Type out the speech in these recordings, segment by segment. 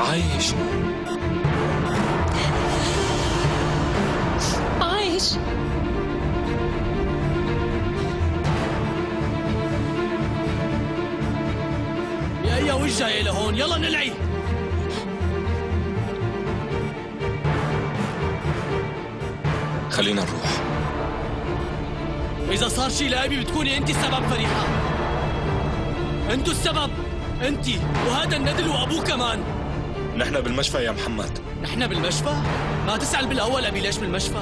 عايش عايش. يا ايه وش جايه لهون؟ يلا نلعب. خلينا نروح. إذا صار شي لأبي بتكوني أنت السبب فريحة. أنتو السبب، أنت وهذا الندل وأبوه كمان. نحن بالمشفى يا محمد. نحن بالمشفى؟ ما تسأل بالأول أبي ليش بالمشفى؟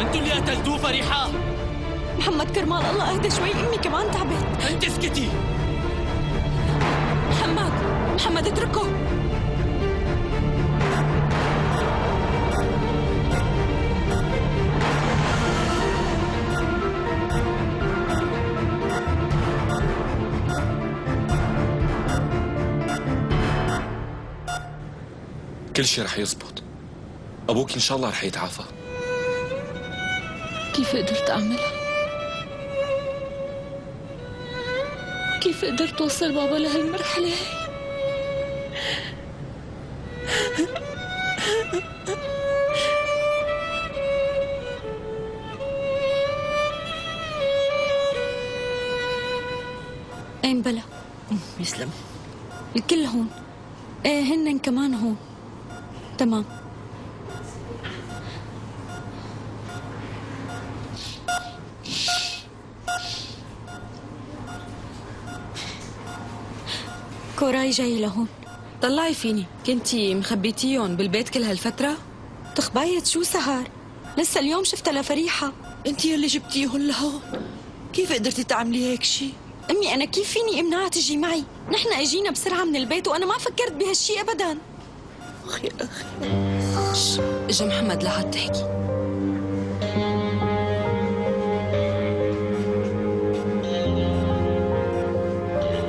أنتو اللي قتلتوه فريحة. محمد كرمال الله أهدى شوي، أمي كمان تعبت. أنت اسكتي. محمد، محمد اتركه. كل شيء رح يزبط. أبوك إن شاء الله رح يتعافى. كيف قدرت أعملها؟ كيف قدرت أوصل بابا لهالمرحلة هي؟ أين بلا؟ يسلم. الكل هون. إيه هنن كمان هون. تمام. كوراي جاي لهون. طلعي فيني، كنتي مخبيتيهم بالبيت كل هالفترة؟ تخبايت شو سهر؟ لسه اليوم شفتها لفريحة. انتي يلي جبتيهم لهون، كيف قدرتي تعملي هيك شي؟ امي انا كيف فيني امنعها تجي معي؟ نحن اجينا بسرعة من البيت وانا ما فكرت بهالشي ابدا. اخي اخي اجا محمد لحد تحكي.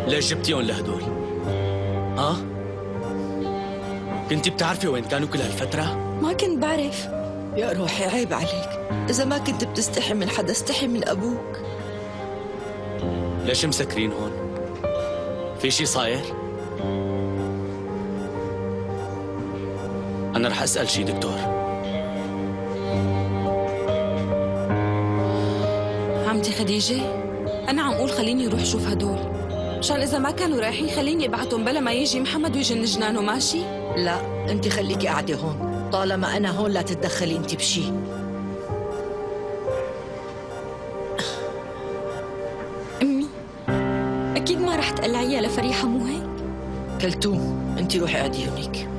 ليش جبتيهم لهدول؟ ها؟ كنتي بتعرفي وين كانوا كل هالفترة؟ ما كنت بعرف. يا روحي عيب عليك، إذا ما كنت بتستحي من حدا استحي من أبوك. ليش مسكرين هون؟ في شي صاير؟ أنا رح أسأل شي دكتور. عمتي خديجة، أنا عم أقول خليني أروح شوف هدول، مشان إذا ما كانوا رايحين خليني أبعتهم بلا ما يجي محمد ويجن جنانه. ماشي؟ لا، أنت خليكي قاعدة هون، طالما أنا هون لا تتدخلي أنت بشي. أمي، أكيد ما رح تقلعيها لفريحة مو هيك؟ كلثوم، أنت روحي قاعدة هونيك.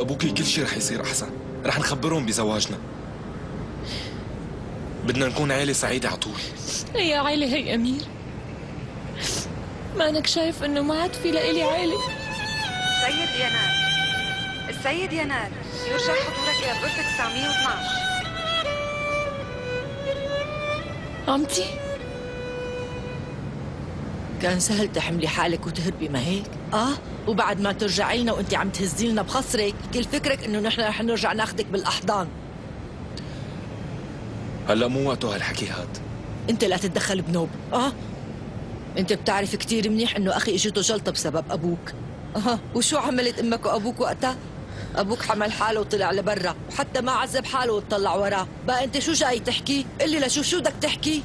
أبوكي كل شيء رح يصير أحسن، رح نخبرهم بزواجنا. بدنا نكون عائلة سعيدة على طول. يا عائلة هي أمير، ما أنك شايف إنه ما عاد في لإلي عائلة؟ السيد ينال، السيد ينال، يرجى حضورك إلى غرفة 912. عمتي؟ كان سهل تحملي حالك وتهربي ما هيك؟ آه، وبعد ما ترجعي لنا وانت عم تهزي لنا بخصرك، كل فكرك انه نحن رح نرجع ناخذك بالاحضان. هلا مو وقته هالحكي هاد. انت لا تتدخل بنوب، اه؟ انت بتعرف كثير منيح انه اخي اجته جلطه بسبب ابوك. اه، وشو عملت امك وابوك وقتها؟ ابوك حمل حاله وطلع لبرا، وحتى ما عذب حاله وطلع وراه، بقى انت شو جاي تحكي؟ قل لي لشو شو بدك تحكي؟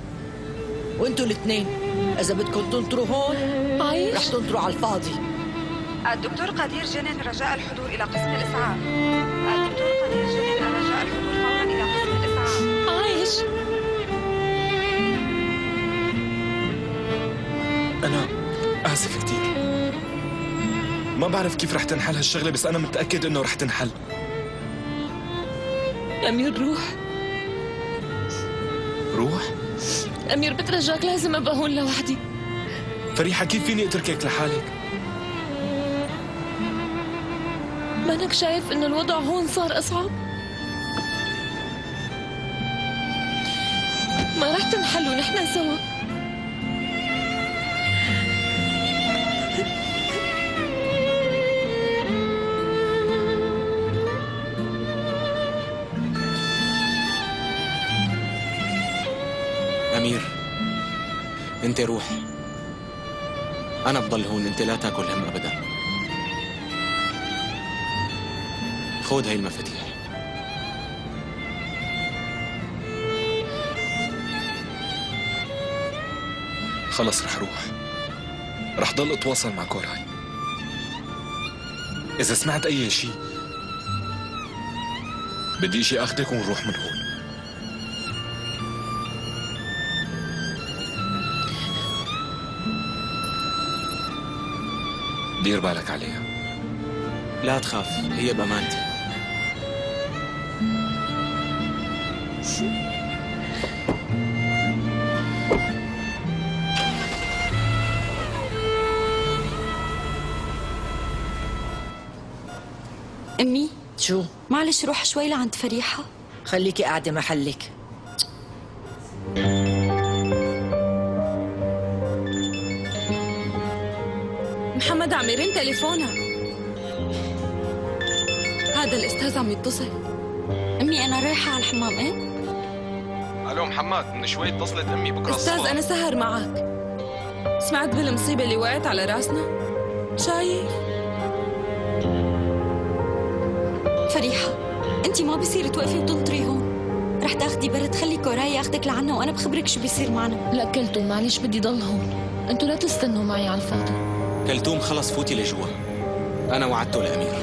وانتوا الاثنين، إذا بدكم تنطروا هون عايش؟ رح تنطروا على الفاضي. الدكتور قدير جنن رجاء الحضور إلى قسم الإسعاف. الدكتور قدير جنن رجاء الحضور فورا إلى قسم الإسعاف. عايش. أنا آسف كتير. ما بعرف كيف رح تنحل هالشغلة، بس أنا متأكد إنه رح تنحل. أمير روح. روح؟ أمير بترجاك لازم أبقى هون لوحدي. فريحة كيف فيني أتركك لحالك؟ مانك شايف إنه الوضع هون صار أصعب؟ ما رح تنحل ونحن سوا. أمير، أنت روح. أنا أفضل هون، أنت لا تاكل هم أبدا. خذ هاي المفاتيح. خلص رح روح، رح ضل أتواصل مع كوراي. إذا سمعت أي شيء بدي إجي أخذك ونروح من هون. دير بالك عليها. لا تخاف، هي بأمانتي. شو؟ أمي شو؟ معلش روح شوي لعند فريحة. خليكي قاعدة محلك. محمد عم يرن تليفونها. هذا الأستاذ عم يتصل. أمي أنا رايحة على الحمام. إيه؟ ألو محمد، من شوي اتصلت أمي بكرة الصبح. أستاذ أنا سهر معك. سمعت بالمصيبة اللي وقعت على راسنا؟ شايف؟ فريحة أنت ما بصير توقفي وتنطري هون، رح تاخدي برد. خلي كوراي ياخدك لعنا وأنا بخبرك شو بيصير معنا. لا كلتون معلش بدي ضل هون، أنتوا لا تستنوا معي على الفاضي. كلثوم خلص فوتي لجوا، أنا وعدته الأمير.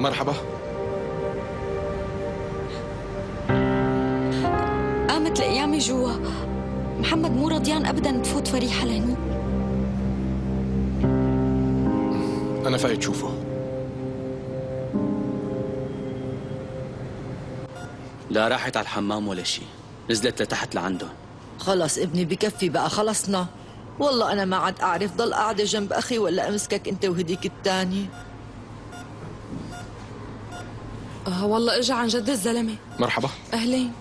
مرحبا. قامت الأيام جوا، محمد مو رضيان أبداً تفوت فريحة لهني. أنا فايت شوفه. لا راحت على الحمام ولا شيء، نزلت لتحت لعندهم. خلص ابني بكفي بقى، خلصنا. والله أنا ما عاد أعرف، ضل قاعدة جنب أخي ولا أمسكك أنت وهديك الثاني. والله إجا عن جد الزلمة. مرحبا. أهلين.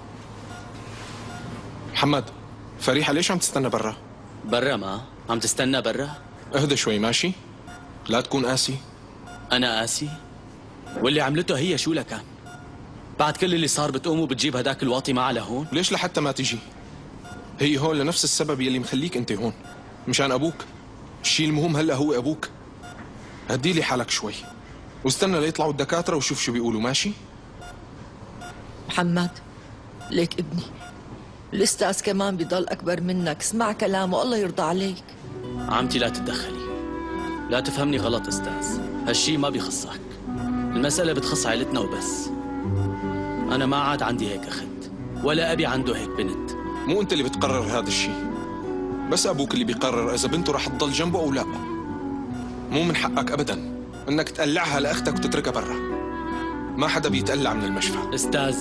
محمد، فريحة ليش عم تستنى برا؟ برا ما؟ عم تستنى برا؟ اهدى شوي ماشي؟ لا تكون قاسي. أنا قاسي؟ واللي عملته هي شو لكان؟ بعد كل اللي صار بتقوم وبتجيب هداك الواطي معها لهون؟ ليش لحتى ما تجي؟ هي هون لنفس السبب يلي مخليك انت هون، مشان ابوك. الشيء المهم هلا هو ابوك. هدي لي حالك شوي واستنى ليطلعوا الدكاتره وشوف شو بيقولوا. ماشي؟ محمد ليك ابني، الاستاذ كمان بضل اكبر منك، اسمع كلامه الله يرضى عليك. عمتي لا تتدخلي، لا تفهمني غلط استاذ، هالشيء ما بيخصك. المساله بتخص عائلتنا وبس. أنا ما عاد عندي هيك أخت، ولا أبي عنده هيك بنت. مو أنت اللي بتقرر هذا الشيء، بس أبوك اللي بيقرر إذا بنته رح تضل جنبه أو لا. مو من حقك أبداً إنك تقلعها لأختك وتتركها برا. ما حدا بيتقلع من المشفى. أستاذ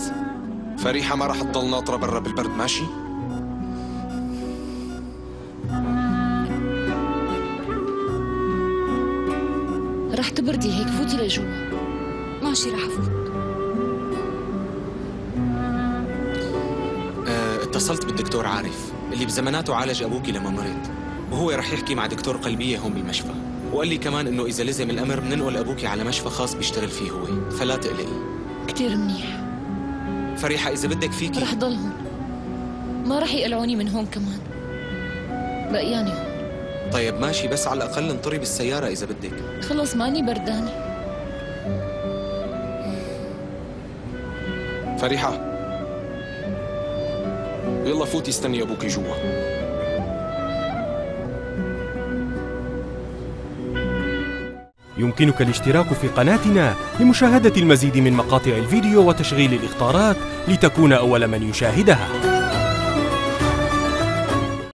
فريحة ما رح تضل ناطرة برا بالبرد، ماشي؟ رح تبردي هيك، فوتي لجوا. ماشي رح أفوت. اتصلت بالدكتور عارف اللي بزماناته عالج ابوكي لما مرض، وهو رح يحكي مع دكتور قلبيه هون بالمشفى، وقال لي كمان انه اذا لزم الامر بننقل ابوكي على مشفى خاص بيشتغل فيه هو، فلا تقلقي. كثير منيح. فريحه اذا بدك فيكي رح ضل هون، ما رح يقلعوني من هون كمان، بقياني هون. طيب ماشي، بس على الاقل انطري بالسياره اذا بدك. خلص ماني بردانه. فريحه يلا فوتي استني ابوكي جوا. يمكنك الاشتراك في قناتنا لمشاهدة المزيد من مقاطع الفيديو وتشغيل الاخطارات لتكون أول من يشاهدها.